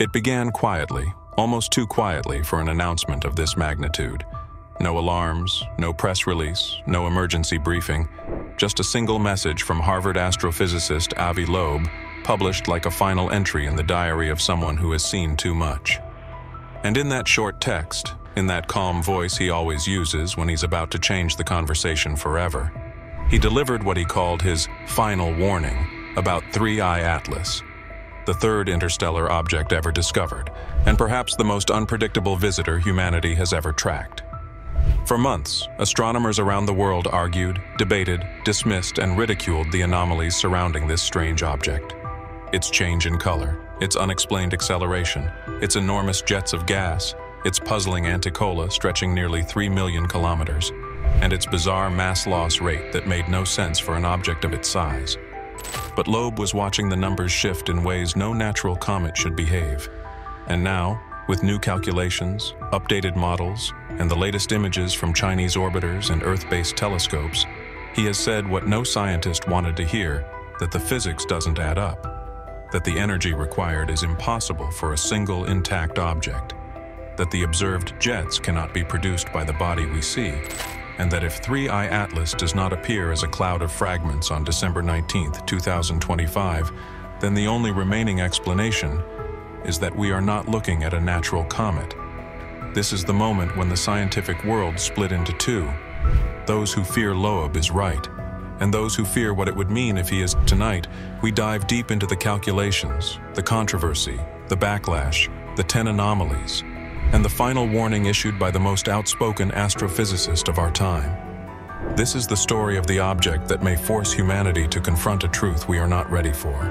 It began quietly, almost too quietly for an announcement of this magnitude. No alarms, no press release, no emergency briefing, just a single message from Harvard astrophysicist Avi Loeb, published like a final entry in the diary of someone who has seen too much. And in that short text, in that calm voice he always uses when he's about to change the conversation forever, he delivered what he called his final warning about 3I/ATLAS, the third interstellar object ever discovered, and perhaps the most unpredictable visitor humanity has ever tracked. For months, astronomers around the world argued, debated, dismissed, and ridiculed the anomalies surrounding this strange object. Its change in color, its unexplained acceleration, its enormous jets of gas, its puzzling anticola stretching nearly 3 million kilometers, and its bizarre mass loss rate that made no sense for an object of its size. But Loeb was watching the numbers shift in ways no natural comet should behave. And now, with new calculations, updated models, and the latest images from Chinese orbiters and Earth-based telescopes, he has said what no scientist wanted to hear, that the physics doesn't add up, that the energy required is impossible for a single intact object, that the observed jets cannot be produced by the body we see, and that if 3I/ATLAS does not appear as a cloud of fragments on December 19, 2025, then the only remaining explanation is that we are not looking at a natural comet. This is the moment when the scientific world split into two. Those who fear Loeb is right, and those who fear what it would mean if he is. Tonight, we dive deep into the calculations, the controversy, the backlash, the 10 anomalies, and the final warning issued by the most outspoken astrophysicist of our time. This is the story of the object that may force humanity to confront a truth we are not ready for.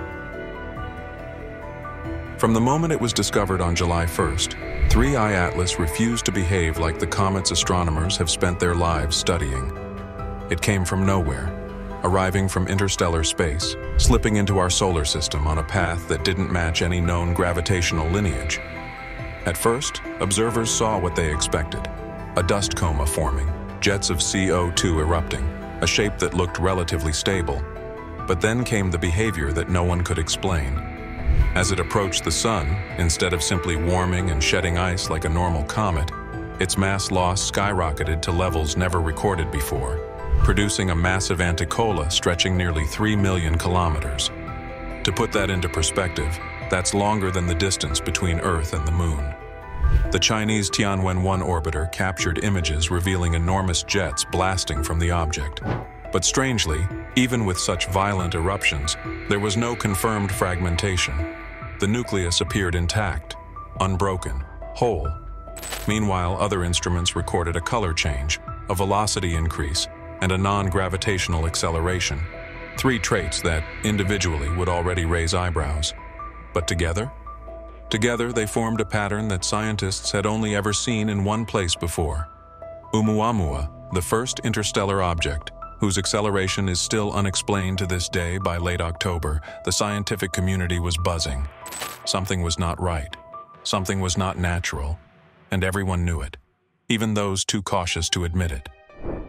From the moment it was discovered on July 1st, 3I/ATLAS refused to behave like the comet's astronomers have spent their lives studying. It came from nowhere, arriving from interstellar space, slipping into our solar system on a path that didn't match any known gravitational lineage. At first, observers saw what they expected: a dust coma forming, jets of CO2 erupting, a shape that looked relatively stable. But then came the behavior that no one could explain. As it approached the sun, instead of simply warming and shedding ice like a normal comet, its mass loss skyrocketed to levels never recorded before, producing a massive anticola stretching nearly 3 million kilometers. To put that into perspective, that's longer than the distance between Earth and the Moon. The Chinese Tianwen-1 orbiter captured images revealing enormous jets blasting from the object. But strangely, even with such violent eruptions, there was no confirmed fragmentation. The nucleus appeared intact, unbroken, whole. Meanwhile, other instruments recorded a color change, a velocity increase, and a non-gravitational acceleration. Three traits that, individually, would already raise eyebrows. But together? Together, they formed a pattern that scientists had only ever seen in one place before: Oumuamua, the first interstellar object, whose acceleration is still unexplained to this day. By late October, the scientific community was buzzing. Something was not right. Something was not natural. And everyone knew it, even those too cautious to admit it.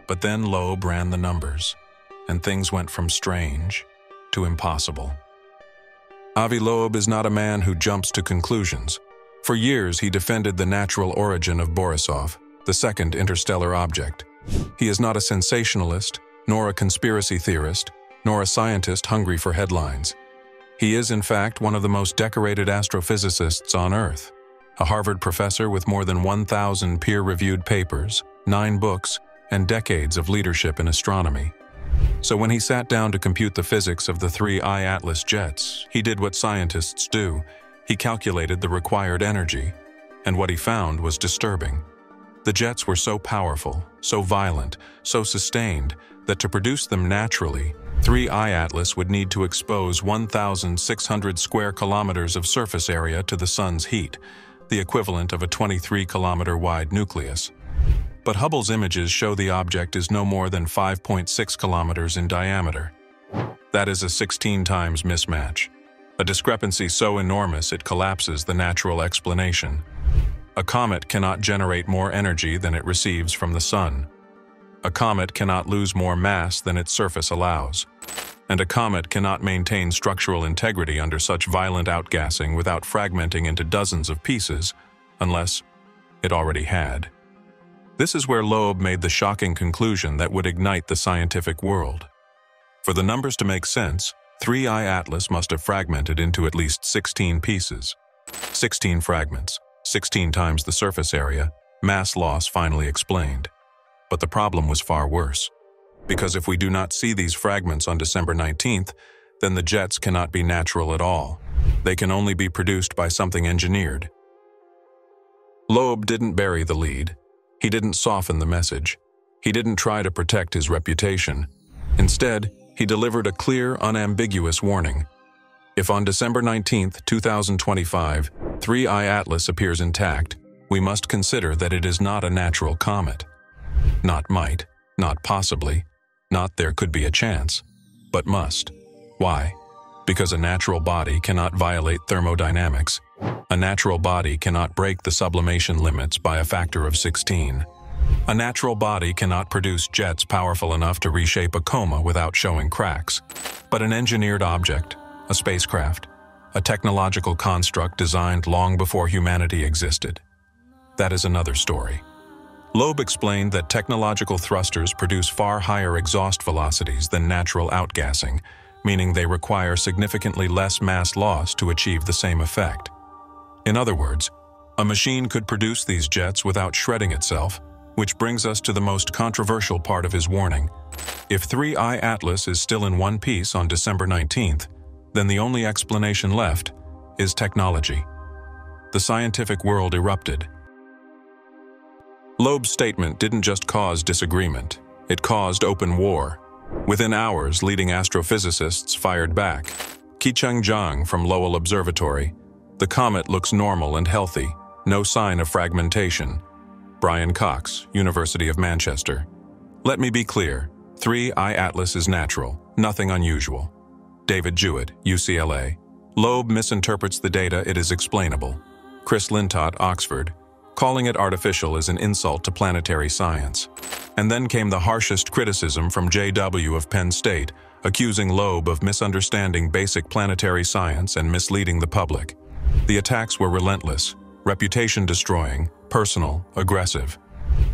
But then Loeb ran the numbers, and things went from strange to impossible. Avi Loeb is not a man who jumps to conclusions. For years, he defended the natural origin of Borisov, the second interstellar object. He is not a sensationalist, nor a conspiracy theorist, nor a scientist hungry for headlines. He is, in fact, one of the most decorated astrophysicists on Earth, a Harvard professor with more than 1,000 peer-reviewed papers, 9 books, and decades of leadership in astronomy. So when he sat down to compute the physics of the 3I/ATLAS jets, he did what scientists do. He calculated the required energy, and what he found was disturbing. The jets were so powerful, so violent, so sustained, that to produce them naturally, 3I/ATLAS would need to expose 1,600 square kilometers of surface area to the sun's heat, the equivalent of a 23-kilometer-wide nucleus. But Hubble's images show the object is no more than 5.6 kilometers in diameter. That is a 16 times mismatch, a discrepancy so enormous it collapses the natural explanation. A comet cannot generate more energy than it receives from the sun. A comet cannot lose more mass than its surface allows. and a comet cannot maintain structural integrity under such violent outgassing without fragmenting into dozens of pieces, unless it already had. This is where Loeb made the shocking conclusion that would ignite the scientific world. For the numbers to make sense, 3I/ATLAS must have fragmented into at least 16 pieces. 16 fragments, 16 times the surface area, mass loss finally explained. But the problem was far worse. Because if we do not see these fragments on December 19th, then the jets cannot be natural at all. They can only be produced by something engineered. Loeb didn't bury the lead. He didn't soften the message. He didn't try to protect his reputation. Instead, he delivered a clear, unambiguous warning. If on December 19, 2025, 3I/ATLAS appears intact, we must consider that it is not a natural comet. Not might, not possibly, not there could be a chance, but must. Why? Because a natural body cannot violate thermodynamics. A natural body cannot break the sublimation limits by a factor of 16. A natural body cannot produce jets powerful enough to reshape a coma without showing cracks. But an engineered object, a spacecraft, a technological construct designed long before humanity existed. That is another story. Loeb explained that technological thrusters produce far higher exhaust velocities than natural outgassing, meaning they require significantly less mass loss to achieve the same effect. In other words, a machine could produce these jets without shredding itself, which brings us to the most controversial part of his warning. If 3I/ATLAS is still in one piece on December 19th, then the only explanation left is technology. The scientific world erupted. Loeb's statement didn't just cause disagreement, it caused open war. Within hours, leading astrophysicists fired back. Kicheng Zhang from Lowell Observatory. The comet looks normal and healthy, no sign of fragmentation. Brian Cox, University of Manchester. Let me be clear, 3I/ATLAS is natural, nothing unusual. David Jewitt, UCLA. Loeb misinterprets the data, it is explainable. Chris Lintott, Oxford. Calling it artificial is an insult to planetary science. And then came the harshest criticism from JW of Penn State, accusing Loeb of misunderstanding basic planetary science and misleading the public. The attacks were relentless, reputation-destroying, personal, aggressive.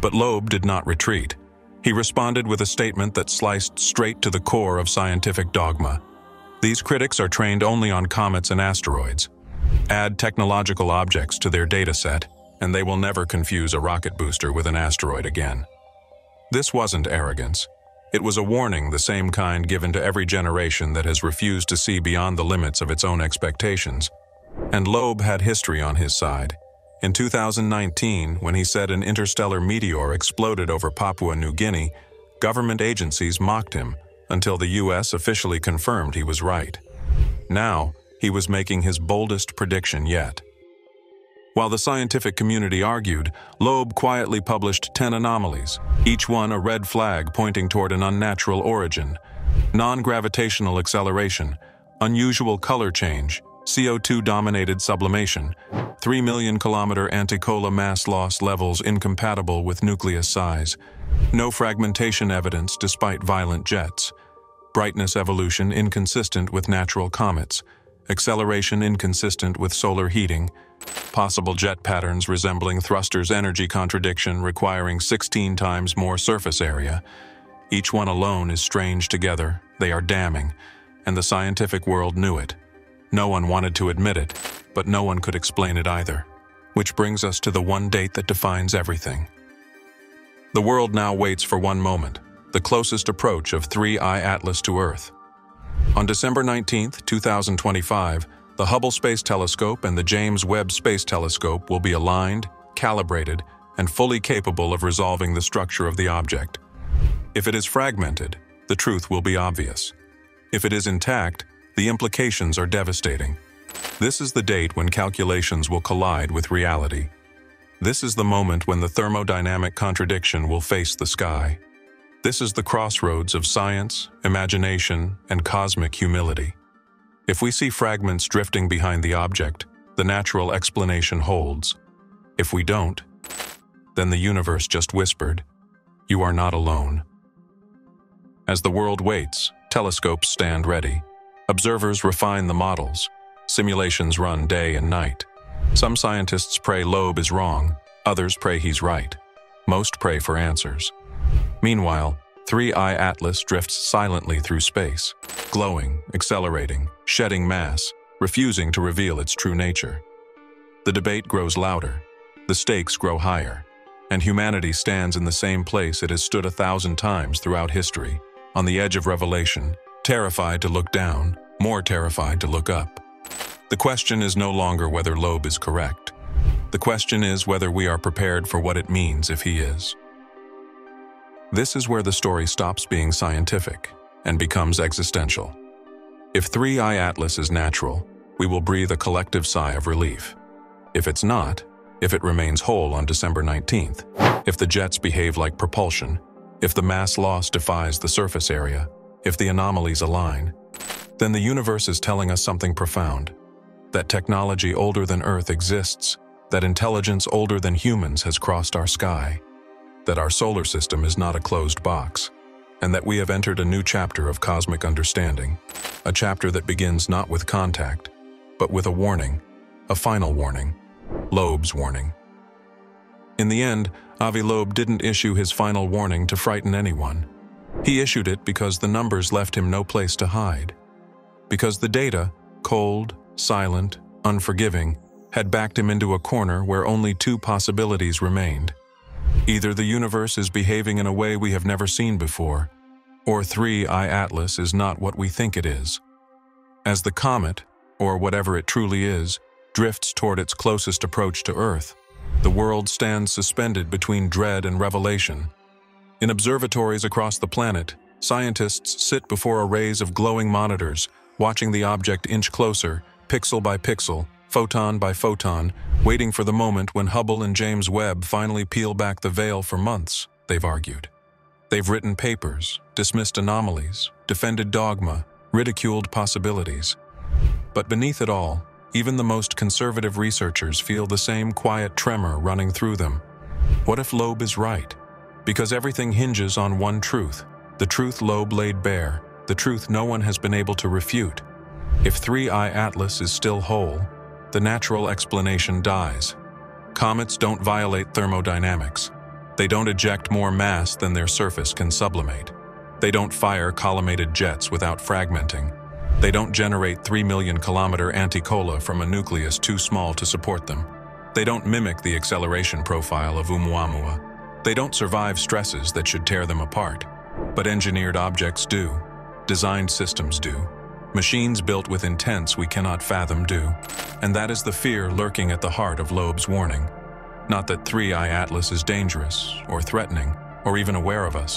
But Loeb did not retreat. He responded with a statement that sliced straight to the core of scientific dogma. These critics are trained only on comets and asteroids. Add technological objects to their dataset, and they will never confuse a rocket booster with an asteroid again. This wasn't arrogance. It was a warning, the same kind given to every generation that has refused to see beyond the limits of its own expectations. And Loeb had history on his side. In 2019, when he said an interstellar meteor exploded over Papua New Guinea, government agencies mocked him until the U.S. officially confirmed he was right. Now, he was making his boldest prediction yet. While the scientific community argued, Loeb quietly published 10 anomalies, each one a red flag pointing toward an unnatural origin: non-gravitational acceleration, unusual color change, CO2-dominated sublimation, 3 million kilometer anticola mass loss levels incompatible with nucleus size, no fragmentation evidence despite violent jets, brightness evolution inconsistent with natural comets, acceleration inconsistent with solar heating, possible jet patterns resembling thrusters' energy contradiction requiring 16 times more surface area. Each one alone is strange together, they are damning, and the scientific world knew it. No one wanted to admit it, but no one could explain it either. Which brings us to the one date that defines everything. The world now waits for one moment, the closest approach of 3I/ATLAS to Earth. On December 19, 2025, the Hubble Space Telescope and the James Webb Space Telescope will be aligned, calibrated, and fully capable of resolving the structure of the object. If it is fragmented, the truth will be obvious. If it is intact, the implications are devastating. This is the date when calculations will collide with reality. This is the moment when the thermodynamic contradiction will face the sky. This is the crossroads of science, imagination, and cosmic humility. If we see fragments drifting behind the object, the natural explanation holds. If we don't, then the universe just whispered, "You are not alone." As the world waits, telescopes stand ready. Observers refine the models. Simulations run day and night. Some scientists pray Loeb is wrong, others pray he's right. Most pray for answers. Meanwhile, 3I/ATLAS drifts silently through space, glowing, accelerating, shedding mass, refusing to reveal its true nature. The debate grows louder, the stakes grow higher, and humanity stands in the same place it has stood 1,000 times throughout history, on the edge of revelation, terrified to look down, more terrified to look up. The question is no longer whether Loeb is correct. The question is whether we are prepared for what it means if he is. This is where the story stops being scientific and becomes existential. If 3I/ATLAS is natural, we will breathe a collective sigh of relief. If it's not, if it remains whole on December 19th, if the jets behave like propulsion, if the mass loss defies the surface area, if the anomalies align, then the universe is telling us something profound. That technology older than Earth exists, that intelligence older than humans has crossed our sky, that our solar system is not a closed box, and that we have entered a new chapter of cosmic understanding, a chapter that begins not with contact, but with a warning, a final warning, Loeb's warning. In the end, Avi Loeb didn't issue his final warning to frighten anyone. He issued it because the numbers left him no place to hide, because the data, cold, silent, unforgiving, had backed him into a corner where only two possibilities remained. Either the universe is behaving in a way we have never seen before, or 3I/ATLAS is not what we think it is. As the comet, or whatever it truly is, drifts toward its closest approach to Earth, the world stands suspended between dread and revelation. In observatories across the planet, scientists sit before arrays of glowing monitors, watching the object inch closer, pixel by pixel, photon by photon, waiting for the moment when Hubble and James Webb finally peel back the veil. For months, they've argued. They've written papers, dismissed anomalies, defended dogma, ridiculed possibilities. But beneath it all, even the most conservative researchers feel the same quiet tremor running through them. What if Loeb is right? Because everything hinges on one truth, the truth Loeb laid bare, the truth no one has been able to refute. If 3I/ATLAS is still whole, the natural explanation dies. Comets don't violate thermodynamics. They don't eject more mass than their surface can sublimate. They don't fire collimated jets without fragmenting. They don't generate 3 million kilometer anticola from a nucleus too small to support them. They don't mimic the acceleration profile of Oumuamua. They don't survive stresses that should tear them apart. But engineered objects do. Designed systems do. Machines built with intents we cannot fathom do. And that is the fear lurking at the heart of Loeb's warning. Not that 3I/ATLAS is dangerous, or threatening, or even aware of us,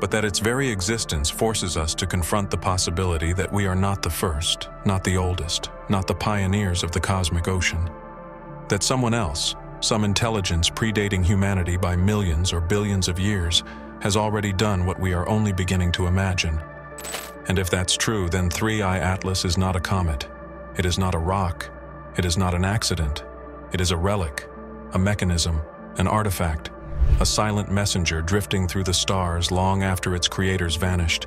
but that its very existence forces us to confront the possibility that we are not the first, not the oldest, not the pioneers of the cosmic ocean. That someone else, some intelligence predating humanity by millions or billions of years, has already done what we are only beginning to imagine. And if that's true, then 3I/ATLAS is not a comet. It is not a rock. It is not an accident. It is a relic, a mechanism, an artifact, a silent messenger drifting through the stars long after its creators vanished,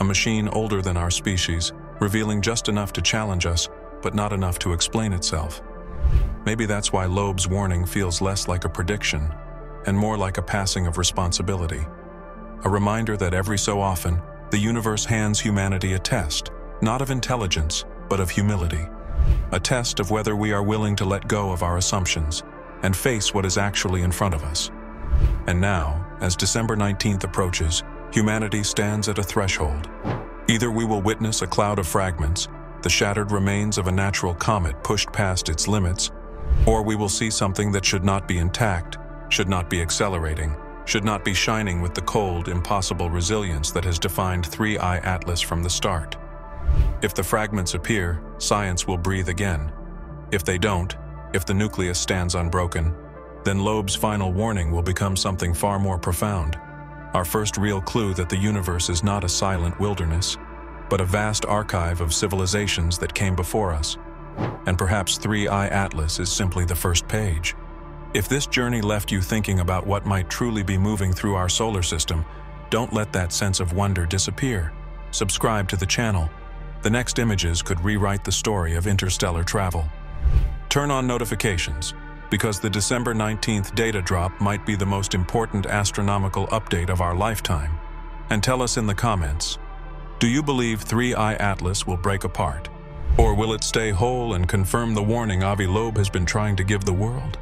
a machine older than our species, revealing just enough to challenge us, but not enough to explain itself. Maybe that's why Loeb's warning feels less like a prediction and more like a passing of responsibility, a reminder that every so often, the universe hands humanity a test, not of intelligence, but of humility. A test of whether we are willing to let go of our assumptions and face what is actually in front of us. And now, as December 19th approaches, humanity stands at a threshold. Either we will witness a cloud of fragments, the shattered remains of a natural comet pushed past its limits, or we will see something that should not be intact, should not be accelerating, should not be shining with the cold, impossible resilience that has defined 3I/ATLAS from the start. If the fragments appear, science will breathe again. If they don't, if the nucleus stands unbroken, then Loeb's final warning will become something far more profound, our first real clue that the universe is not a silent wilderness, but a vast archive of civilizations that came before us. And perhaps 3I/ATLAS is simply the first page. If this journey left you thinking about what might truly be moving through our solar system, don't let that sense of wonder disappear. Subscribe to the channel. The next images could rewrite the story of interstellar travel. Turn on notifications, because the December 19th data drop might be the most important astronomical update of our lifetime. And tell us in the comments, do you believe 3I/ATLAS will break apart? Or will it stay whole and confirm the warning Avi Loeb has been trying to give the world?